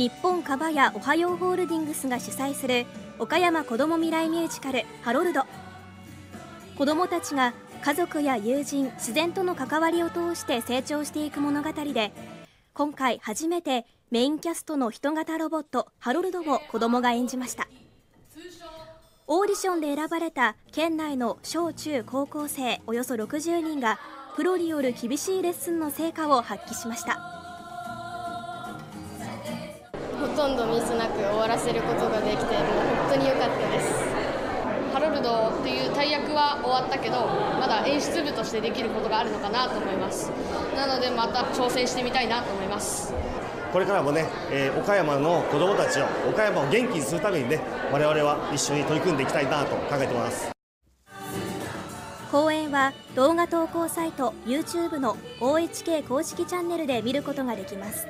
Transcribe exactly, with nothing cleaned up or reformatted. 日本カバやおはようホールディングスが主催する岡山こども未来ミュージカルハロルド。子どもたちが家族や友人、自然との関わりを通して成長していく物語で、今回初めてメインキャストの人型ロボットハロルドを子どもが演じました。オーディションで選ばれた県内の小中高校生およそろくじゅうにんがプロによる厳しいレッスンの成果を発揮しました。ほとんどミスなく終わらせることができて、もう本当に良かったです。ハロルドという大役は終わったけど、まだ演出部としてできることがあるのかなと思います。なのでまた挑戦してみたいなと思います。これからもね、えー、岡山の子どもたちを、岡山を元気にするためにね、我々は一緒に取り組んでいきたいなと考えています。公演は動画投稿サイト YouTube の オーエイチケー 公式チャンネルで見ることができます。